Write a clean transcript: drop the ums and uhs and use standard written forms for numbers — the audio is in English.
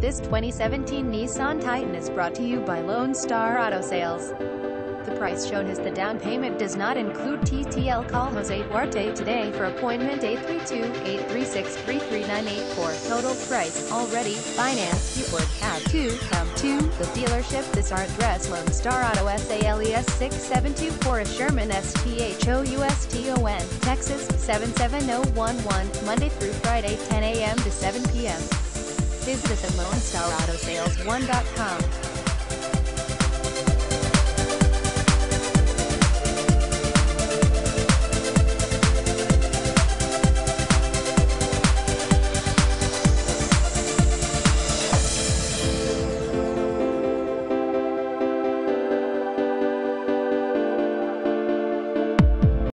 This 2017 Nissan Titan is brought to you by Lone Star Auto Sales. The price shown as the down payment does not include TTL. Call Jose Duarte today for appointment 832-836-33984. Total price, already financed, you or have to come to the dealership. This our address: Lone Star Auto Sales, 6724 Sherman Sthouston, Texas 77011, Monday through Friday 10 a.m. to 7 p.m. Visit the Lone Star Auto Sales One.com.